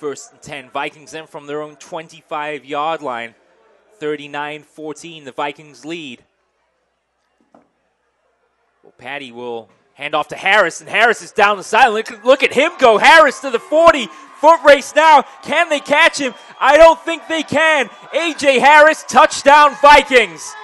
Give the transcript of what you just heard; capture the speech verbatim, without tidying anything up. First and ten, Vikings in from their own twenty-five-yard line. thirty-nine fourteen, the Vikings lead. Well, Patty will hand off to Harris, and Harris is down the sideline. Look, look at him go. Harris to the forty. Foot race now. Can they catch him? I don't think they can. A J. Harris, touchdown Vikings.